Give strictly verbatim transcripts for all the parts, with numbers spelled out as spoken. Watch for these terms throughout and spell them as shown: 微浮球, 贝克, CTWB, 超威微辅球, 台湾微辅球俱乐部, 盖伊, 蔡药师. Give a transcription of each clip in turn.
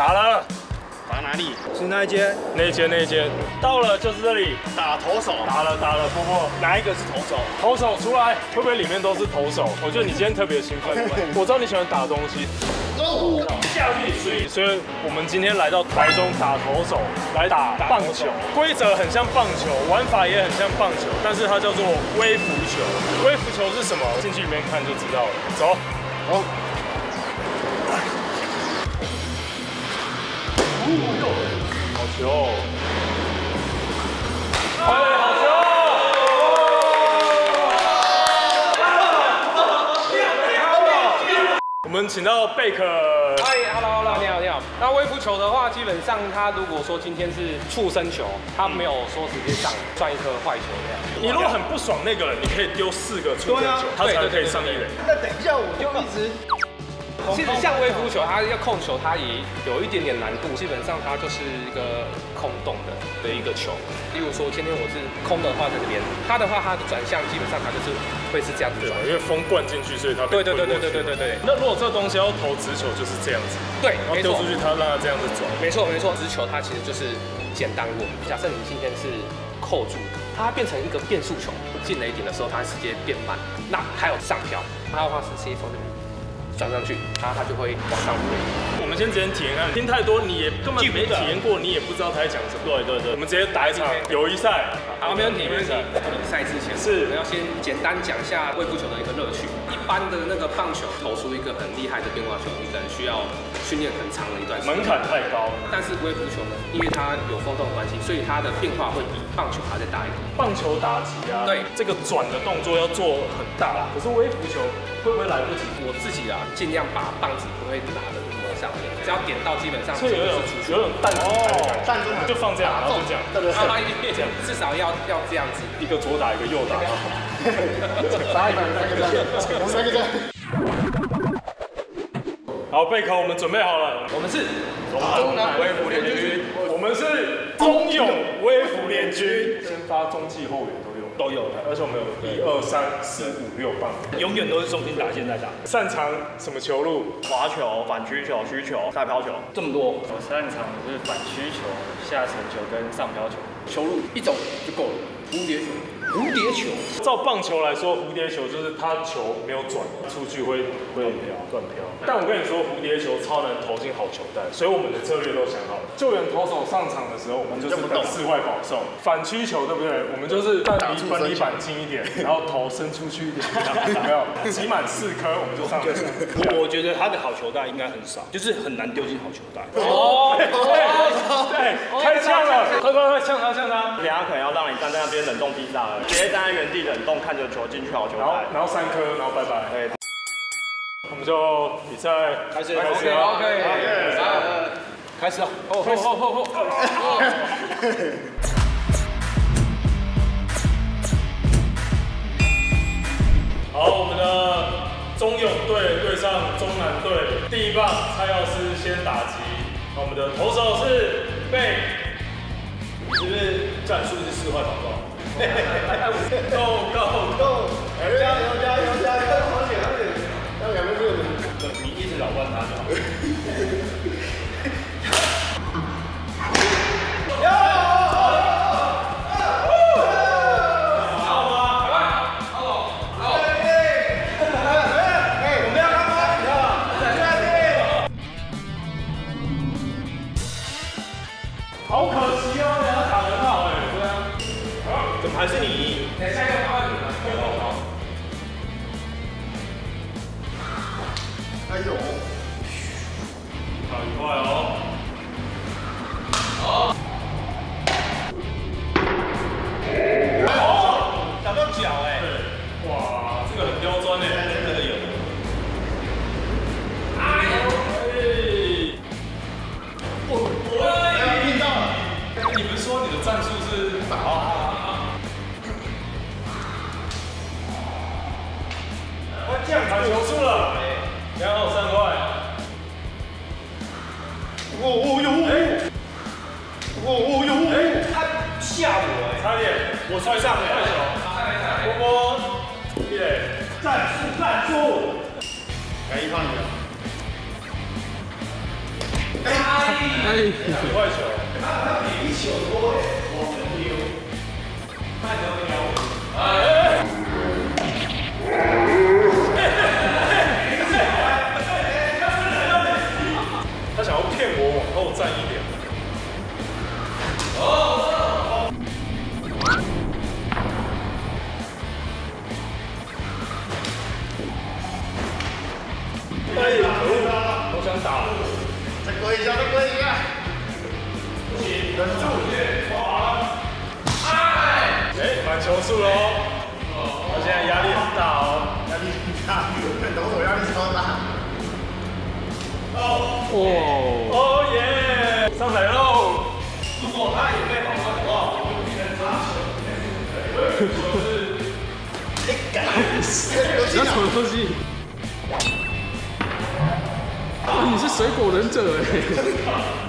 打了。打哪里？是那一间？那间那间。到了就是这里。打投手。打了打了，波波。哪一个是投手？投手出来，会不会里面都是投手？我觉得你今天特别兴奋，我知道你喜欢打东西。 下雨水，所以我们今天来到台中打投手，来打棒球。规则很像棒球，玩法也很像棒球，但是它叫做微浮球。微浮球是什么？进去里面看就知道了。走，走。好球！哎，好球！ 我们请到贝克。嗨 ，Hello Hello， 你好你好。那微浮球的话，基本上它如果说今天是触身球，它没有说直接上算一颗坏球这样。你如果很不爽那个人，你可以丢四个触身球，它才可以上一垒。那等一下我就一直。其实像微浮球，它要控球，它也有一点点难度。基本上它就是一个空洞的的一个球。例如说今天我是空的话在这边，它的话它的转向基本上它就是。 会是这样子的，因为风灌进去，所以它对对对对对对对对。那如果这个东西要投直球，就是这样子。对，然后丢出去，它让它这样子转。没错没错，直球它其实就是简单握。假设你今天是扣住，它变成一个变速球，进雷点的时候它直接变慢。那还有上挑，它的话是直接从这边转上去，它它就会往上飞。我们先直接体验看，听太多你也根本没体验过，你也不知道它在讲什么。对对对，我们直接打一场友谊赛。 好，没问题，没问题。比赛之前，是我们要先简单讲一下微浮球的一个乐趣。一般的那个棒球投出一个很厉害的变化球，你可能需要训练很长的一段时间，门槛太高。但是微浮球呢，因为它有风洞的关系，所以它的变化会比棒球还再大一点。棒球打击啊，对，这个转的动作要做很大。可是微浮球会不会来不及？我自己啊，尽量把棒子不会拿的。 上面只要点到，基本上就是有种弹珠台的感觉，就放这样，然后就这样，对对对，这样至少要要这样子，一个左打一个右打，打一打三个三，三个三。好，贝壳，我们准备好了，我们是中南微服联军，我们是中永微服联军，先发中继后援。 都有的，而且我们有一二三四五六棒，永远都是中心打线在打。擅长什么球路？滑球、反曲球、曲球、下飘球，这么多。我擅长的是反曲球、下沉球跟上飘球，球路一种就够了。蝴蝶球，蝴蝶球。照棒球来说，蝴蝶球就是它球没有转出去会会飘断飘。但我跟你说，蝴蝶球超难投进好球袋，所以我们的策略都想好了。救援投手上场的时候，我们就是等四外保送。反曲球对不对？我们就是在离。 分离板近一点，然后头伸出去一点，没有，起满四颗我们就上去。我觉得他的好球袋应该很少，就是很难丢进好球袋。哦，对，开枪了，快快快，呛他呛他！等下可能要让你站在那边冷冻披萨了，直接站在原地冷冻，看着球进去好球袋，然后三颗，然后拜拜。对，我们就比赛开始，开始 ，OK， 开始了，吼吼吼吼吼！ 好，我们的中永队对上中南队，第一棒蔡药师先打击。我们的投手是贝，是不是战术是四坏防爆 ？Go go go！ 加油加油加油！好险好险！那两个队友，你一直扰乱他就好。还是你，等下一个方案，对哦，好。哎呦，好快哦！好，哦，打到脚哎，哇，这个很刁钻哎，这个有。哎呦，我我听到了，你们说你的战术是打？ 打球数了，两好三坏。哦哦哟！哦哦哟！哎，他吓我哎！差点，我摔上了。快球，波波，耶！战术，战术。来一放你了。两块球，他比一球多哎，我真牛，太牛了！哎，他想要骗我往后站一点。哦，哎，我想打，再过一下，再过一下。 忍住！哎，反球速喽！他现在压力很大哦，压力很大，投手压力超大。哦，哦，哦耶！上来喽！如果他也被防守的话，我们只能拿球。哎，干！那什么东西？啊，你是水果忍者哎！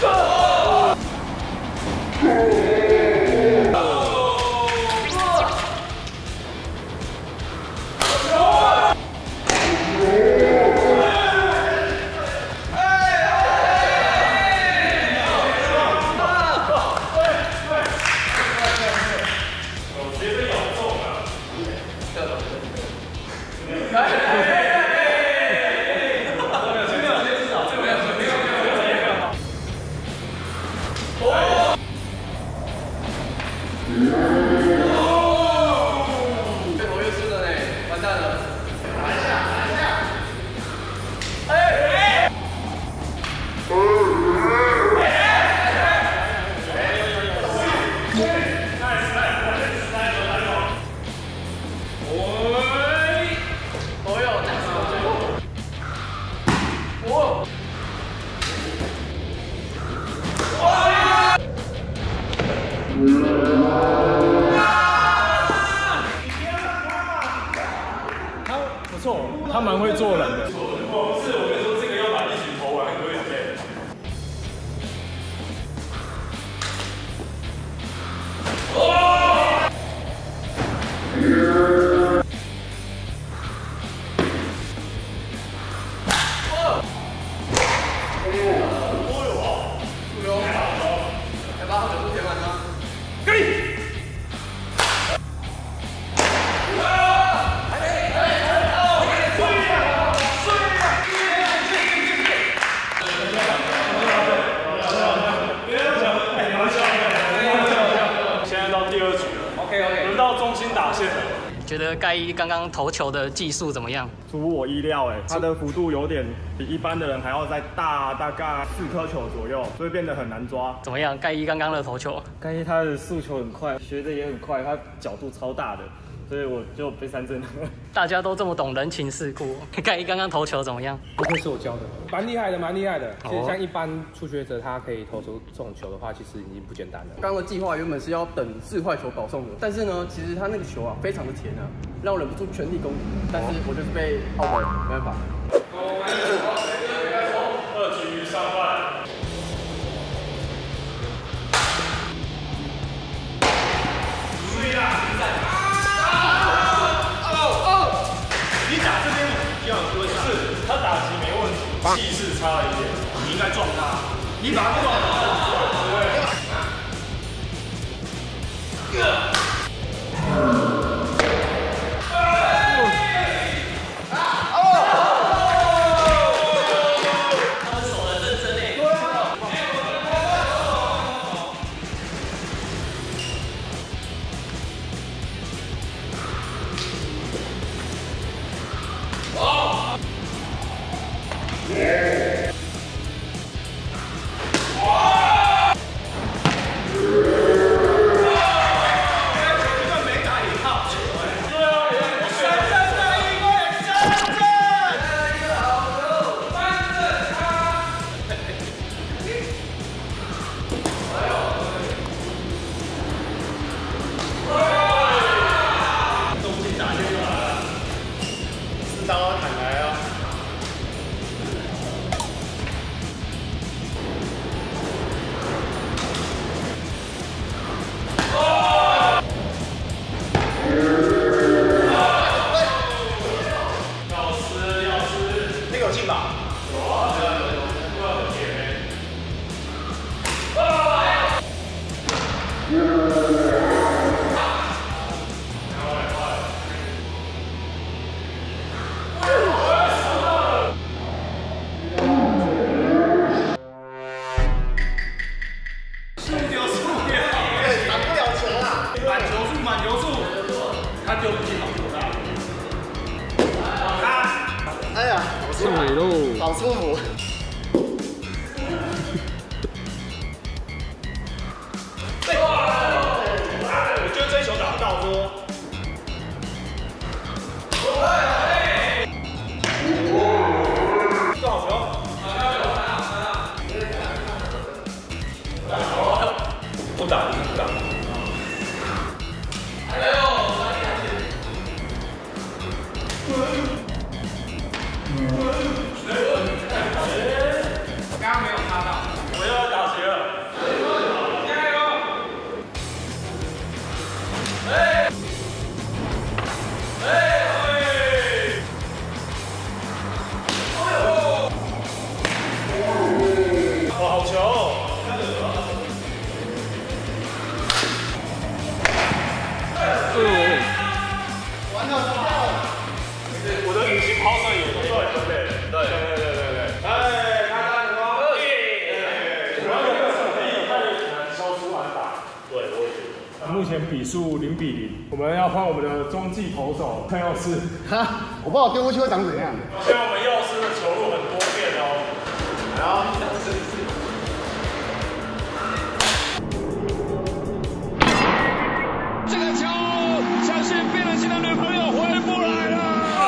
Go! 觉得盖伊刚刚投球的技术怎么样？出乎我意料，哎，他的幅度有点比一般的人还要再大，大概四颗球左右，所以变得很难抓。怎么样，盖伊刚刚的投球？盖伊他的速球很快，学的也很快，他角度超大的。 所以我就被三振了。大家都这么懂人情世故，盖伊刚刚投球怎么样？不愧是我教的，蛮厉害的，蛮厉害的。其实像一般初学者，他可以投出这种球的话，其实已经不简单了。刚刚的计划原本是要等四坏球保送的，但是呢，其实他那个球啊，非常的甜啊，让我忍不住全力攻击，但是我就是被懊悔，没办法。二局上半。 气势差了一点，你应该撞他，你把他撞倒。 看药师，哈，我不知道丢过去会长怎样。所以我们药师的球路很多变哦。然后，是是。这个球，相信变了心的女朋友回不来了。哦！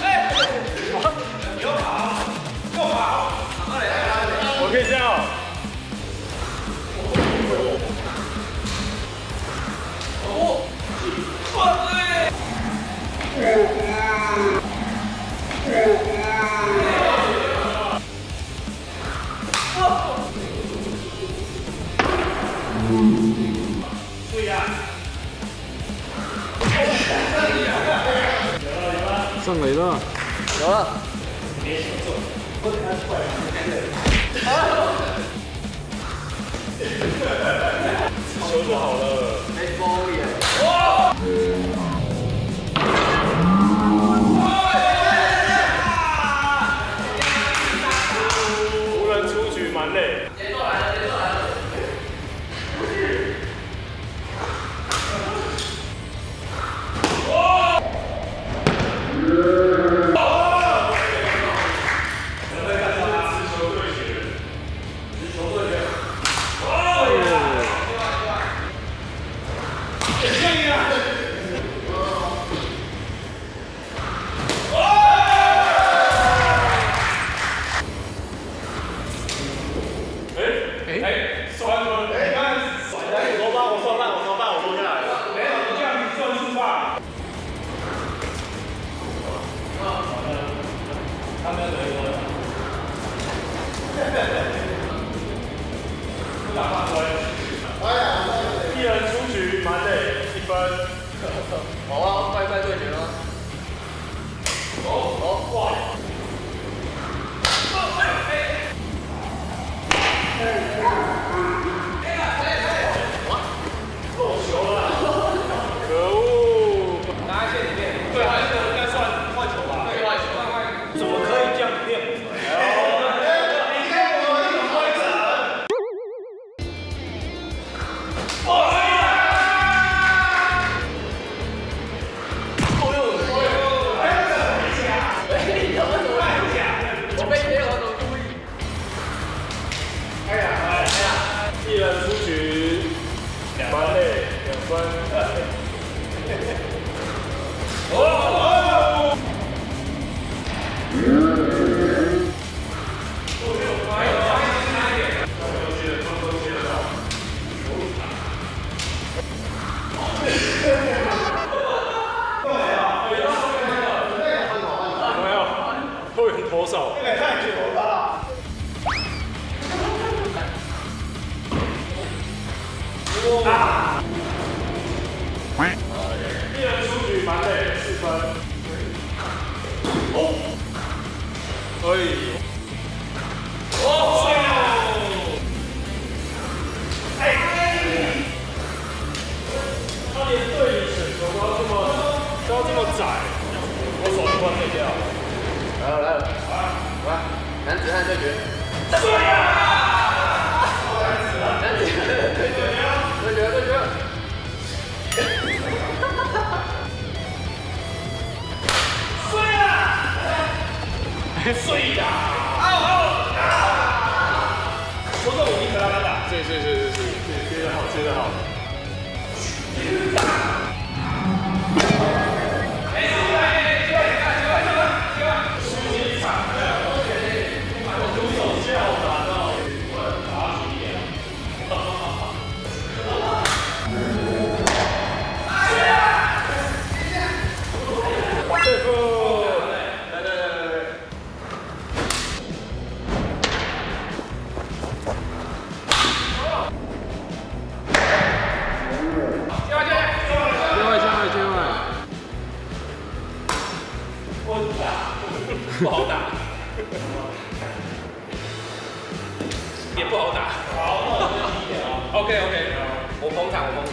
哎，你要跑，够跑！我可以这样。 上垒了，有了。球做好了。哇！湖人出局蛮累。节奏来了，节奏来了。一人出局，满垒一分。好啊，快快对决了。走走，哇！漏球了，可恶！拿在线里面，对，还是应该算换球吧？对，换球，怎么可以这样练？你看我们怎么会整？哇！ 碎呀！啊啊！说到我赢了，来了！是是是是是，接得好，接得好。哎，对对对对对，输一场的，我出手叫打到，我打死你！哈哈哈！哎呀！对付。 不好打，也不好打。好，那我们就低一点啊。OK OK， 我捧场，我捧场。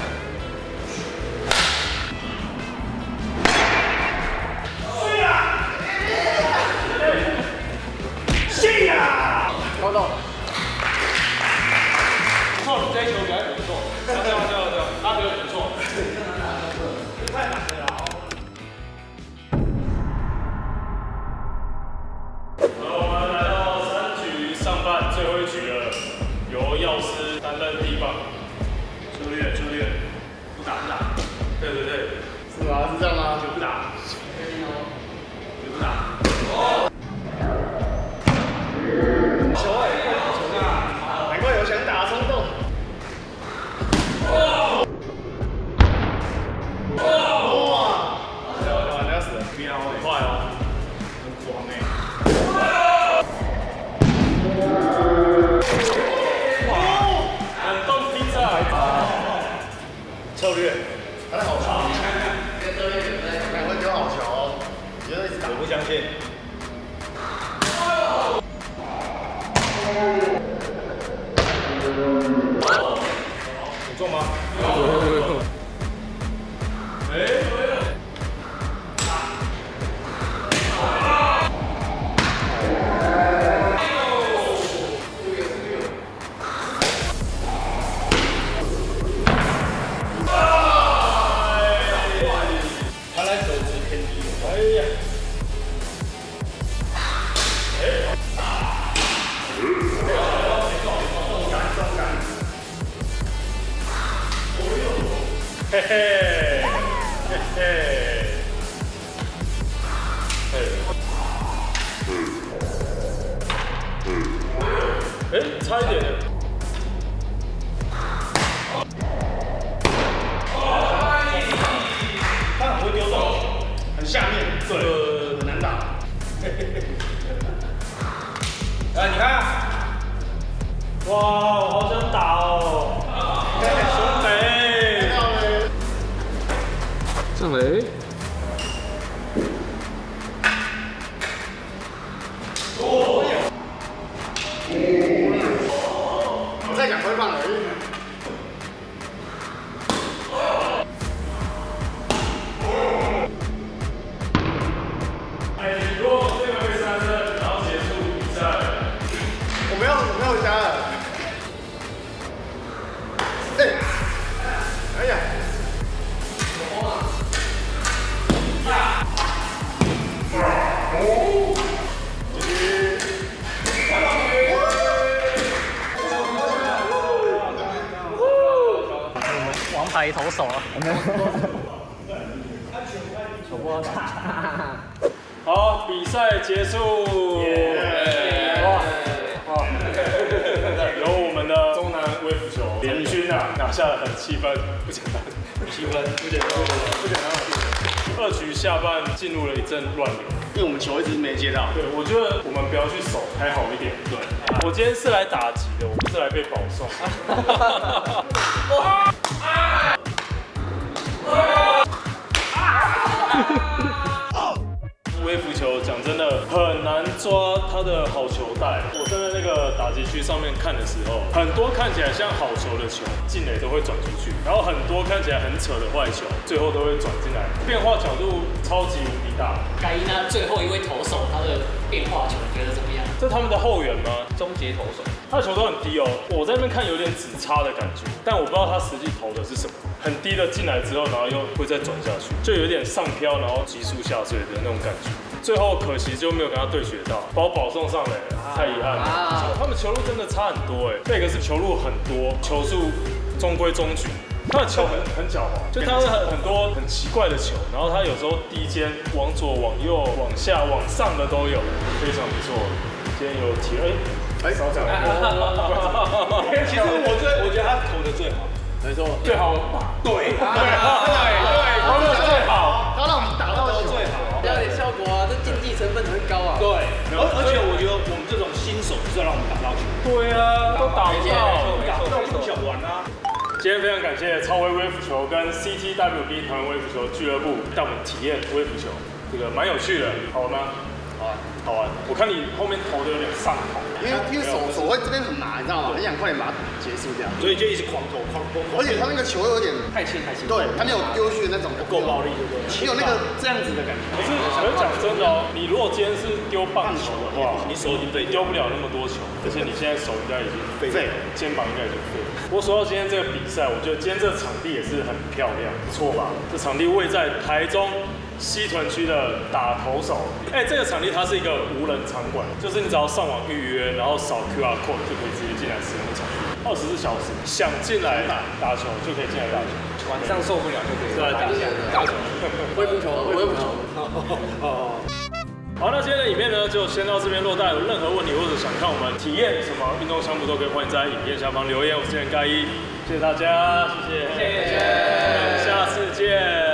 下面对，很难打。哇！我好想打哦！小美，郑雷，哦！我再两分半而已。 太投手了，手不好打。好，比赛结束。哇，由我们的中南微辅球联军啊拿下了七分，不简单，七分不简单，不简单。二局下半进入了一阵乱流，因为我们球一直没接到。对，我觉得我们不要去守，还好一点。对，我今天是来打击的，我不是来被保送。微辅球讲真的很难抓他的好球带。我站在那个打击区上面看的时候，很多看起来像好球的球进垒都会转出去，然后很多看起来很扯的坏球，最后都会转进来，变化角度超级无敌大。凯伊娜最后一位投手他的变化球，你觉得怎么样？这是他们的后援吗？终结投手，他的球都很低哦，我在那边看有点指叉的感觉，但我不知道他实际投的是什么。 很低的进来之后，然后又会再转下去，就有点上飘，然后急速下坠的那种感觉。最后可惜就没有跟他对决到，把我保送上来了，太遗憾了。他们球路真的差很多哎，这个是球路很多，球速中规中矩。他的球很很狡猾，就他很很多很奇怪的球，然后他有时候低肩往左、往右、往下、往上的都有，非常不错。今天有体哎，哎少讲了。其实我最我觉得他投的最好。 没错，最好打对，对对对，投的最好，他让我们打到最好，要点效果啊，这竞技成分很高啊。对，而而且我觉得我们这种新手就是要让我们打到球。对啊，都打不到，打不到就不想玩啦。今天非常感谢超威微辅球跟 C T W B 台湾微辅球俱乐部带我们体验微辅球，这个蛮有趣的，好玩吗？好玩，好玩。我看你后面投的有点上头。 因为因为手手会这边很麻，你知道吗？很想快点把它结束掉，所以就一直狂投狂投。而且他那个球有点太轻太轻，对，他没有丢去的那种不够暴力，对不对？没有那个这样子的感觉。可是我讲真的哦，你如果今天是丢棒球的话，你手已经对丢不了那么多球，而且你现在手应该已经废了，肩膀应该已经废了。我说到今天这个比赛，我觉得今天这个场地也是很漂亮，不错吧？这场地位在台中。 西屯区的打投手，哎、欸，这个场地它是一个无人场馆，就是你只要上网预约，然后扫 Q R code 就可以直接进来使用场地，二十四小时想进来打球就可以进来打球，晚上受不了就可以来打球，打球，微辅球，微辅球，哦好，那今天的影片呢就先到这边落袋。有任何问题或者想看我们体验什么运动项目，都可以欢迎在影片下方留言。我是主持人盖伊，谢谢大家，谢谢，谢谢，下次见。